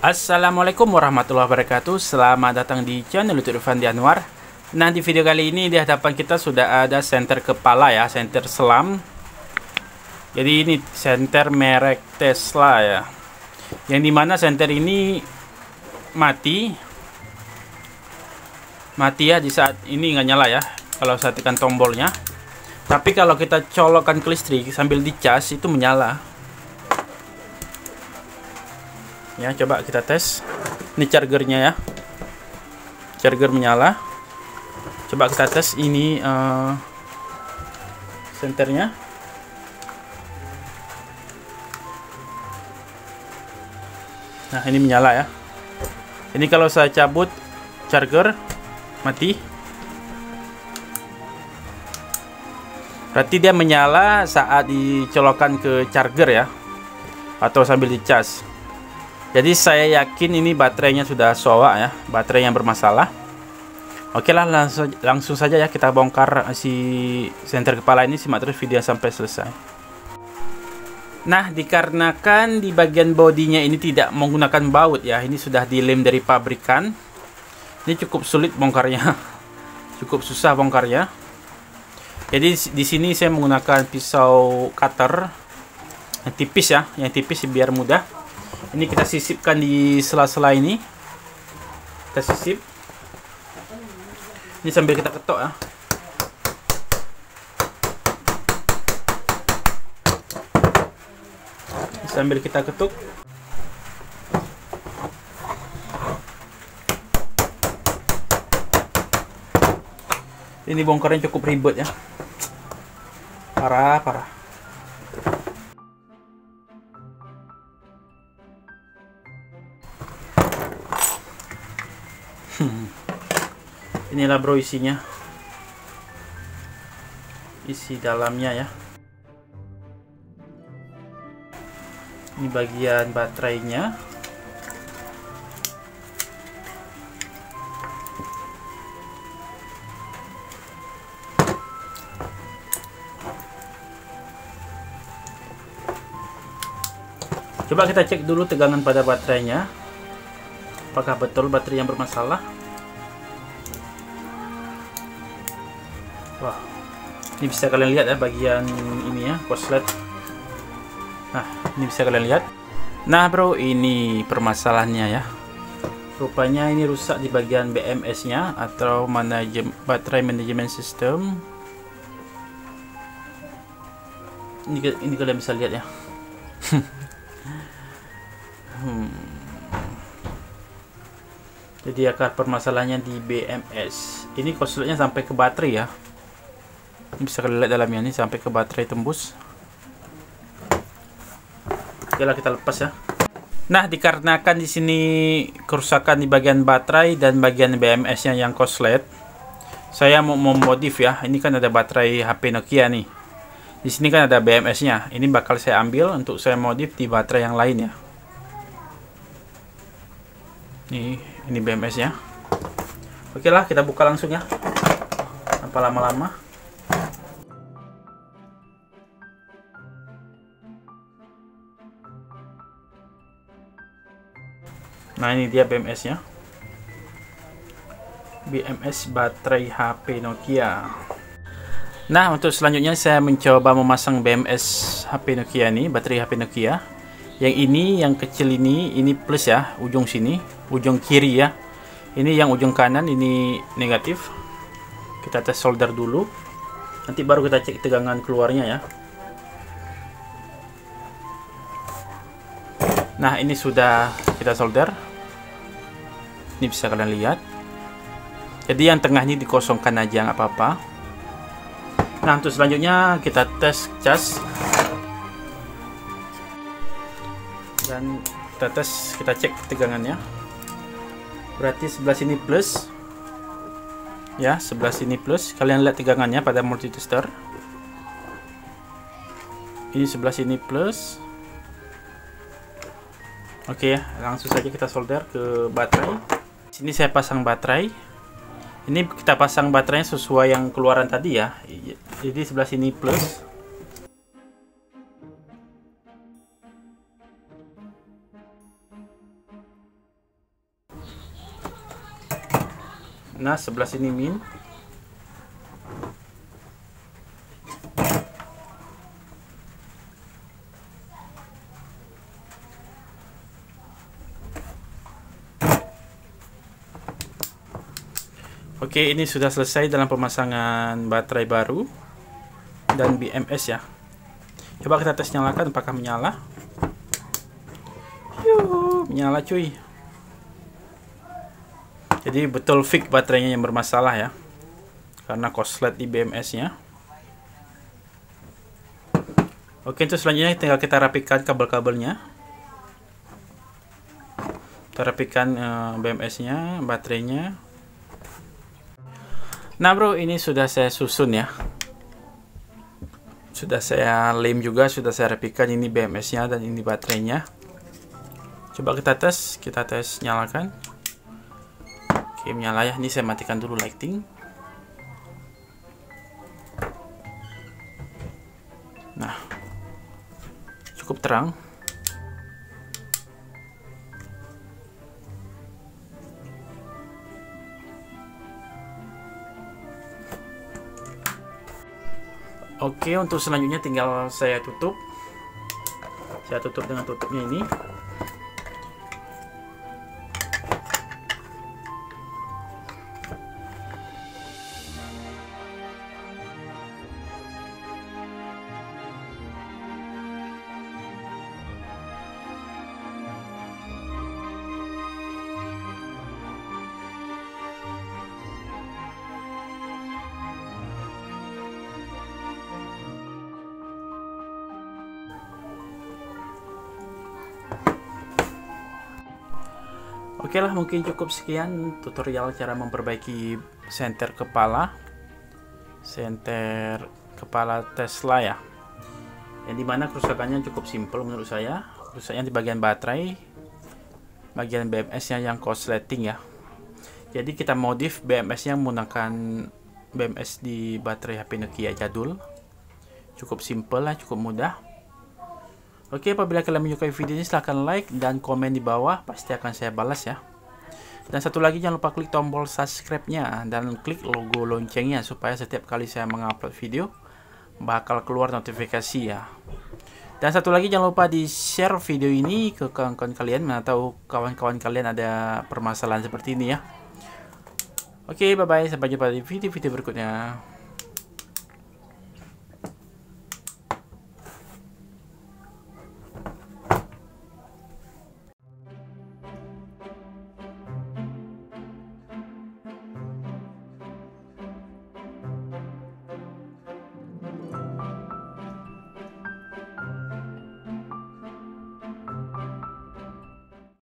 Assalamualaikum warahmatullahi wabarakatuh. Selamat datang di channel YouTube Irfandi Anwar. Nah, di video kali ini di hadapan kita sudah ada senter kepala ya, senter selam. Jadi ini senter merek Tesla ya, yang dimana senter ini mati ya di saat ini, nggak nyala ya kalau saat tekan tombolnya. Tapi kalau kita colokan ke listrik sambil dicas itu menyala ya. Coba kita tes, ini chargernya ya, charger menyala. Coba kita tes ini senternya. Nah, ini menyala ya. Ini kalau saya cabut charger, mati. Berarti dia menyala saat dicolokkan ke charger ya, atau sambil dicas. Jadi saya yakin ini baterainya sudah soak ya, baterai yang bermasalah. Oke lah, langsung saja ya kita bongkar si senter kepala ini. Simak terus video sampai selesai. Nah, dikarenakan di bagian bodinya ini tidak menggunakan baut ya, ini sudah dilem dari pabrikan. Ini cukup sulit bongkarnya, cukup susah bongkarnya. Jadi di sini saya menggunakan pisau cutter yang tipis ya, yang tipis biar mudah. Ini kita sisipkan di sela-sela ini. Kita sisip. Ini sambil kita ketok ya. Sambil kita ketuk. Ini bongkarnya cukup ribet ya. Parah-parah. Inilah bro isinya, isi dalamnya ya. Ini bagian baterainya. Coba kita cek dulu tegangan pada baterainya, apakah betul baterainya bermasalah. Wah, ini bisa kalian lihat ya bagian ini ya, koslet. Nah, ini bisa kalian lihat. Nah bro, ini permasalahannya ya. Rupanya ini rusak di bagian BMS-nya atau baterai manajemen sistem. Ini kalian bisa lihat ya. Jadi akar permasalahannya di BMS. Ini kosletnya sampai ke baterai ya. Bisa kalian lihat dalamnya ini sampai ke baterai tembus. Oke lah, kita lepas ya. Nah, dikarenakan di sini kerusakan di bagian baterai dan bagian BMS-nya yang koslet, saya mau memodif ya. Ini kan ada baterai HP Nokia nih. Di sini kan ada BMS-nya. Ini bakal saya ambil untuk saya modif di baterai yang lain ya. Ini BMS-nya. Oke lah, kita buka langsung ya. Tanpa lama-lama. Nah, ini dia BMS-nya. BMS baterai HP Nokia. Nah, untuk selanjutnya saya mencoba memasang BMS HP Nokia ini, baterai HP Nokia. Yang ini, yang kecil ini plus ya, ujung sini, ujung kiri ya. Ini yang ujung kanan, ini negatif. Kita tes solder dulu. Nanti baru kita cek tegangan keluarnya ya. Nah, ini sudah kita solder. Ini bisa kalian lihat. Jadi yang tengahnya dikosongkan aja, nggak apa-apa. Nah, untuk selanjutnya kita tes cas. Dan kita tes, kita cek tegangannya. Berarti sebelah sini plus. Ya, sebelah sini plus. Kalian lihat tegangannya pada multitester. Ini sebelah sini plus. Oke, langsung saja kita solder ke baterai. Ini saya pasang baterai. Ini kita pasang baterainya sesuai yang keluaran tadi ya. Jadi sebelah sini plus. Nah, sebelah sini min. Oke, ini sudah selesai dalam pemasangan baterai baru dan BMS ya. Coba kita tes nyalakan apakah menyala. Yuh, menyala cuy. Jadi betul fix baterainya yang bermasalah ya. Karena korslet di BMS-nya. Oke, itu selanjutnya tinggal kita rapikan kabel-kabelnya. Kita rapikan BMS-nya, baterainya. Nah bro, ini sudah saya susun ya. Sudah saya lem juga, sudah saya rapikan. Ini BMS-nya dan ini baterainya. Coba kita tes nyalakan. Oke, menyala ya. Ini saya matikan dulu lighting. Nah, cukup terang. Oke, untuk selanjutnya tinggal saya tutup. Saya tutup dengan tutupnya ini. Oke lah, mungkin cukup sekian tutorial cara memperbaiki senter kepala Tesla ya. Yang dimana kerusakannya cukup simpel menurut saya. Kerusaknya di bagian baterai, bagian BMS-nya yang korsleting ya. Jadi kita modif BMS-nya menggunakan BMS di baterai HP Nokia jadul. Cukup simpel lah, cukup mudah. Oke, apabila kalian menyukai video ini silahkan like dan komen di bawah, pasti akan saya balas ya. Dan satu lagi, jangan lupa klik tombol subscribe-nya dan klik logo loncengnya supaya setiap kali saya mengupload video bakal keluar notifikasi ya. Dan satu lagi, jangan lupa di share video ini ke kawan-kawan kalian, mana tahu kawan-kawan kalian ada permasalahan seperti ini ya. Oke, bye-bye, sampai jumpa di video-video berikutnya.